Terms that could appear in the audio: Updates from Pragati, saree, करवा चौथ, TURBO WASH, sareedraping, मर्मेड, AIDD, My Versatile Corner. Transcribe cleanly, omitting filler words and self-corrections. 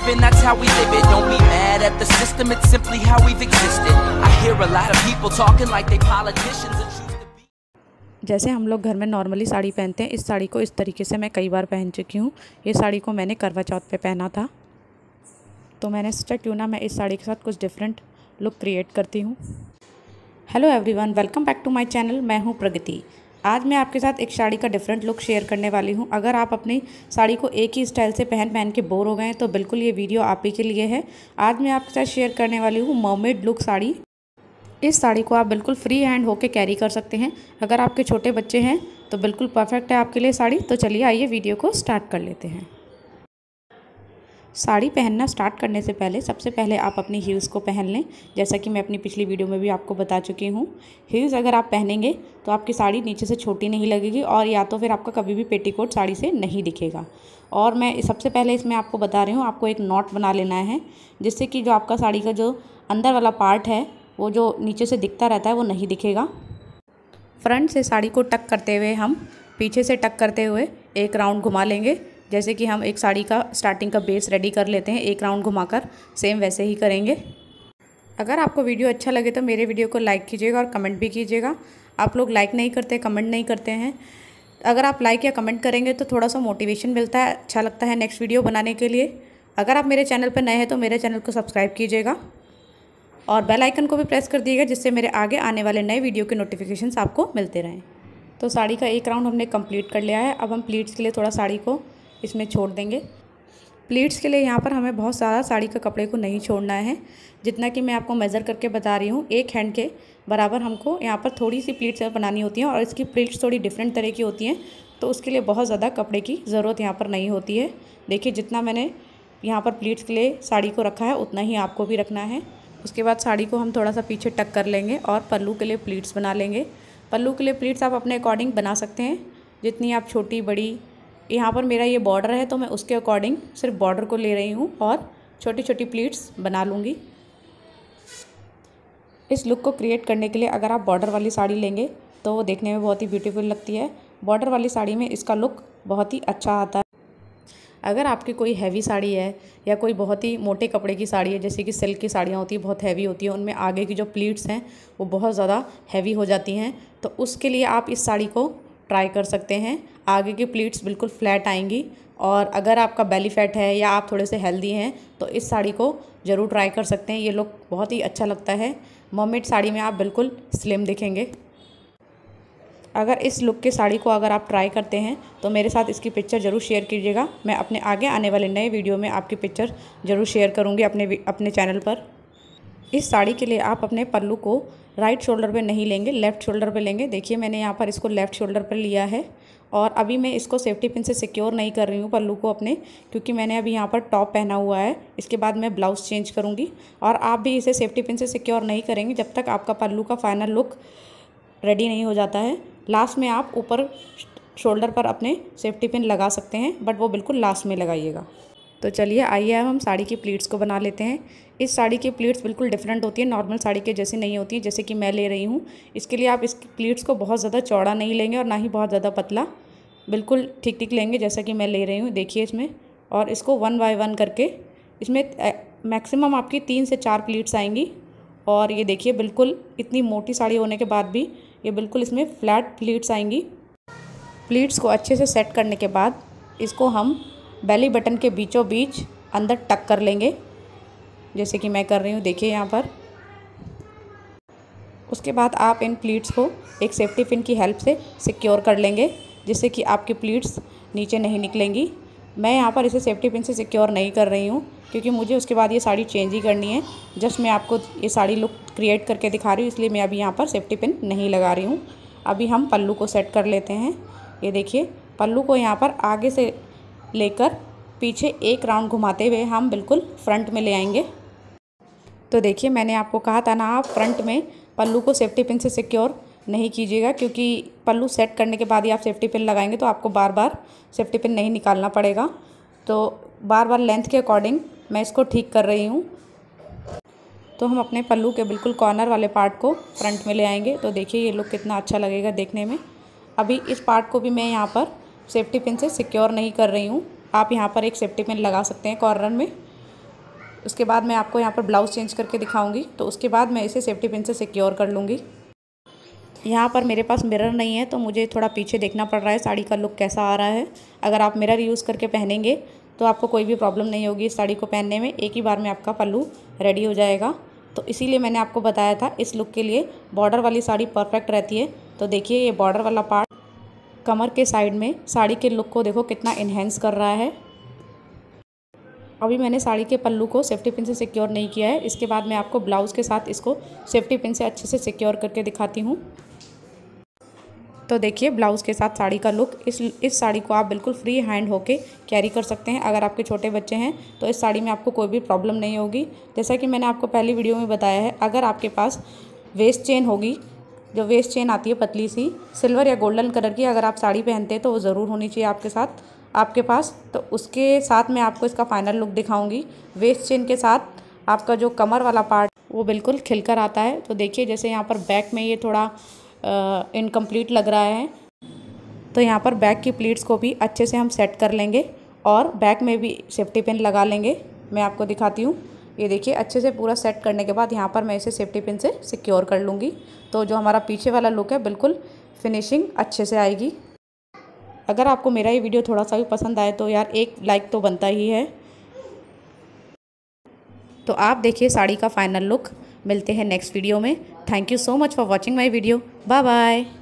And that's how we live it. Don't be mad at the system, it's simply how we've existed. I hear a lot of people talking like they politicians and choose to be. जैसे हम लोग घर में normally sari पहनते हैं, इस साड़ी को इस तरीके से मैं कई बार पहन चुकी हूँ। ये साड़ी को मैंने करवा चौथ पे पहना था, तो मैंने सोचा क्यों ना मैं इस साड़ी के साथ कुछ डिफरेंट लुक क्रिएट करती हूँ। Hello everyone, welcome back to my channel. मैं हूँ प्रगति। आज मैं आपके साथ एक साड़ी का डिफरेंट लुक शेयर करने वाली हूं। अगर आप अपनी साड़ी को एक ही स्टाइल से पहन के बोर हो गए हैं तो बिल्कुल ये वीडियो आप ही के लिए है। आज मैं आपके साथ शेयर करने वाली हूं मर्मेड लुक साड़ी। इस साड़ी को आप बिल्कुल फ्री हैंड होके कैरी कर सकते हैं। अगर आपके छोटे बच्चे हैं तो बिल्कुल परफेक्ट है आपके लिए साड़ी। तो चलिए आइए वीडियो को स्टार्ट कर लेते हैं। साड़ी पहनना स्टार्ट करने से पहले सबसे पहले आप अपनी हील्स को पहन लें, जैसा कि मैं अपनी पिछली वीडियो में भी आपको बता चुकी हूँ। हील्स अगर आप पहनेंगे तो आपकी साड़ी नीचे से छोटी नहीं लगेगी और या तो फिर आपका कभी भी पेटीकोट साड़ी से नहीं दिखेगा। और मैं सबसे पहले इसमें आपको बता रही हूँ, आपको एक नॉट बना लेना है, जिससे कि जो आपका साड़ी का जो अंदर वाला पार्ट है वो जो नीचे से दिखता रहता है वो नहीं दिखेगा। फ्रंट से साड़ी को टक करते हुए हम पीछे से टक करते हुए एक राउंड घुमा लेंगे। जैसे कि हम एक साड़ी का स्टार्टिंग का बेस रेडी कर लेते हैं, एक राउंड घुमाकर सेम वैसे ही करेंगे। अगर आपको वीडियो अच्छा लगे तो मेरे वीडियो को लाइक कीजिएगा और कमेंट भी कीजिएगा। आप लोग लाइक नहीं करते, कमेंट नहीं करते हैं। अगर आप लाइक या कमेंट करेंगे तो थोड़ा सा मोटिवेशन मिलता है, अच्छा लगता है नेक्स्ट वीडियो बनाने के लिए। अगर आप मेरे चैनल पर नए हैं तो मेरे चैनल को सब्सक्राइब कीजिएगा और बेल आइकन को भी प्रेस कर दीजिएगा, जिससे मेरे आगे आने वाले नए वीडियो के नोटिफिकेशंस आपको मिलते रहें। तो साड़ी का एक राउंड हमने कंप्लीट कर लिया है। अब हम प्लीट्स के लिए थोड़ा साड़ी को इसमें छोड़ देंगे। प्लीट्स के लिए यहाँ पर हमें बहुत सारा साड़ी का कपड़े को नहीं छोड़ना है, जितना कि मैं आपको मेज़र करके बता रही हूँ। एक हैंड के बराबर हमको यहाँ पर थोड़ी सी प्लीट्स बनानी होती हैं और इसकी प्लीट्स थोड़ी डिफरेंट तरह की होती हैं, तो उसके लिए बहुत ज़्यादा कपड़े की ज़रूरत यहाँ पर नहीं होती है। देखिए जितना मैंने यहाँ पर प्लीट्स के लिए साड़ी को रखा है उतना ही आपको भी रखना है। उसके बाद साड़ी को हम थोड़ा सा पीछे टक कर लेंगे और पल्लू के लिए प्लीट्स बना लेंगे। पल्लू के लिए प्लीट्स आप अपने अकॉर्डिंग बना सकते हैं, जितनी आप छोटी बड़ी। यहाँ पर मेरा ये बॉर्डर है तो मैं उसके अकॉर्डिंग सिर्फ बॉर्डर को ले रही हूँ और छोटी छोटी प्लीट्स बना लूँगी। इस लुक को क्रिएट करने के लिए अगर आप बॉर्डर वाली साड़ी लेंगे तो वो देखने में बहुत ही ब्यूटीफुल लगती है। बॉर्डर वाली साड़ी में इसका लुक बहुत ही अच्छा आता है। अगर आपकी कोई हैवी साड़ी है या कोई बहुत ही मोटे कपड़े की साड़ी है, जैसे कि सिल्क की साड़ियाँ होती है बहुत हैवी होती है, उनमें आगे की जो प्लीट्स हैं वो बहुत ज़्यादा हैवी हो जाती हैं, तो उसके लिए आप इस साड़ी को ट्राई कर सकते हैं। आगे की प्लीट्स बिल्कुल फ्लैट आएंगी। और अगर आपका बेली फैट है या आप थोड़े से हेल्दी हैं तो इस साड़ी को ज़रूर ट्राई कर सकते हैं। ये लुक बहुत ही अच्छा लगता है। मर्मेड साड़ी में आप बिल्कुल स्लिम दिखेंगे। अगर इस लुक के साड़ी को अगर आप ट्राई करते हैं तो मेरे साथ इसकी पिक्चर ज़रूर शेयर कीजिएगा। मैं अपने आगे आने वाले नए वीडियो में आपकी पिक्चर ज़रूर शेयर करूँगी अपने चैनल पर। इस साड़ी के लिए आप अपने पल्लू को राइट शोल्डर पे नहीं लेंगे, लेफ़्ट शोल्डर पे लेंगे। देखिए मैंने यहाँ पर इसको लेफ़्ट शोल्डर पर लिया है और अभी मैं इसको सेफ्टी पिन से सिक्योर नहीं कर रही हूँ पल्लू को अपने, क्योंकि मैंने अभी यहाँ पर टॉप पहना हुआ है। इसके बाद मैं ब्लाउज़ चेंज करूँगी और आप भी इसे सेफ्टी पिन से सिक्योर नहीं करेंगे जब तक आपका पल्लू का फाइनल लुक रेडी नहीं हो जाता है। लास्ट में आप ऊपर शोल्डर पर अपने सेफ्टी पिन लगा सकते हैं, बट वो बिल्कुल लास्ट में लगाइएगा। तो चलिए आइए हम साड़ी की प्लीट्स को बना लेते हैं। इस साड़ी की प्लीट्स बिल्कुल डिफरेंट होती है, नॉर्मल साड़ी के जैसे नहीं होती है, जैसे कि मैं ले रही हूँ। इसके लिए आप इसकी प्लीट्स को बहुत ज़्यादा चौड़ा नहीं लेंगे और ना ही बहुत ज़्यादा पतला, बिल्कुल ठीक ठीक लेंगे जैसा कि मैं ले रही हूँ। देखिए इसमें, और इसको 1 बाय 1 करके इसमें मैक्सिमम आपकी 3 से 4 प्लीट्स आएंगी। और ये देखिए बिल्कुल इतनी मोटी साड़ी होने के बाद भी ये बिल्कुल इसमें फ्लैट प्लीट्स आएंगी। प्लीट्स को अच्छे से सेट करने के बाद इसको हम बेली बटन के बीचों बीच अंदर टक कर लेंगे, जैसे कि मैं कर रही हूँ। देखिए यहाँ पर। उसके बाद आप इन प्लीट्स को एक सेफ्टी पिन की हेल्प से सिक्योर कर लेंगे, जिससे कि आपकी प्लीट्स नीचे नहीं निकलेंगी। मैं यहाँ पर इसे सेफ्टी पिन से सिक्योर नहीं कर रही हूँ, क्योंकि मुझे उसके बाद ये साड़ी चेंज ही करनी है। जस्ट मैं आपको ये साड़ी लुक क्रिएट करके दिखा रही हूँ, इसलिए मैं अभी यहाँ पर सेफ्टी पिन नहीं लगा रही हूँ। अभी हम पल्लू को सेट कर लेते हैं। ये देखिए पल्लू को यहाँ पर आगे से लेकर पीछे एक राउंड घुमाते हुए हम बिल्कुल फ्रंट में ले आएंगे। तो देखिए मैंने आपको कहा था ना, आप फ्रंट में पल्लू को सेफ्टी पिन से सिक्योर नहीं कीजिएगा, क्योंकि पल्लू सेट करने के बाद ही आप सेफ्टी पिन लगाएंगे तो आपको बार बार सेफ्टी पिन नहीं निकालना पड़ेगा। तो बार बार लेंथ के अकॉर्डिंग मैं इसको ठीक कर रही हूँ। तो हम अपने पल्लू के बिल्कुल कॉर्नर वाले पार्ट को फ्रंट में ले आएंगे। तो देखिए ये लुक कितना अच्छा लगेगा देखने में। अभी इस पार्ट को भी मैं यहाँ पर सेफ्टी पिन से सिक्योर नहीं कर रही हूँ। आप यहाँ पर एक सेफ्टी पिन लगा सकते हैं कॉर्नर में। उसके बाद मैं आपको यहाँ पर ब्लाउज़ चेंज करके दिखाऊंगी। तो उसके बाद मैं इसे सेफ्टी पिन से सिक्योर कर लूँगी। यहाँ पर मेरे पास मिरर नहीं है तो मुझे थोड़ा पीछे देखना पड़ रहा है साड़ी का लुक कैसा आ रहा है। अगर आप मिरर यूज़ करके पहनेंगे तो आपको कोई भी प्रॉब्लम नहीं होगी इस साड़ी को पहनने में, एक ही बार में आपका पल्लू रेडी हो जाएगा। तो इसीलिए मैंने आपको बताया था इस लुक के लिए बॉर्डर वाली साड़ी परफेक्ट रहती है। तो देखिए ये बॉर्डर वाला पार्ट कमर के साइड में साड़ी के लुक को देखो कितना इन्हेंस कर रहा है। अभी मैंने साड़ी के पल्लू को सेफ्टी पिन से सिक्योर नहीं किया है, इसके बाद मैं आपको ब्लाउज़ के साथ इसको सेफ्टी पिन से अच्छे से सिक्योर करके दिखाती हूँ। तो देखिए ब्लाउज़ के साथ साड़ी का लुक। इस साड़ी को आप बिल्कुल फ्री हैंड होके कैरी कर सकते हैं। अगर आपके छोटे बच्चे हैं तो इस साड़ी में आपको कोई भी प्रॉब्लम नहीं होगी। जैसा कि मैंने आपको पहली वीडियो में बताया है, अगर आपके पास वेस्ट चेन होगी, जो वेस्ट चेन आती है पतली सी सिल्वर या गोल्डन कलर की, अगर आप साड़ी पहनते हैं तो वो ज़रूर होनी चाहिए आपके साथ आपके पास। तो उसके साथ मैं आपको इसका फाइनल लुक दिखाऊंगी। वेस्ट चेन के साथ आपका जो कमर वाला पार्ट वो बिल्कुल खिलकर आता है। तो देखिए जैसे यहाँ पर बैक में ये थोड़ा इनकम्प्लीट लग रहा है, तो यहाँ पर बैक की प्लीट्स को भी अच्छे से हम सेट कर लेंगे और बैक में भी सेफ्टी पिन लगा लेंगे। मैं आपको दिखाती हूँ, ये देखिए अच्छे से पूरा सेट करने के बाद यहाँ पर मैं इसे सेफ्टी पिन से सिक्योर कर लूँगी। तो जो हमारा पीछे वाला लुक है बिल्कुल फिनिशिंग अच्छे से आएगी। अगर आपको मेरा ये वीडियो थोड़ा सा भी पसंद आए तो यार एक लाइक तो बनता ही है। तो आप देखिए साड़ी का फाइनल लुक। मिलते हैं नेक्स्ट वीडियो में। Thank you so much for watching my video. Bye bye.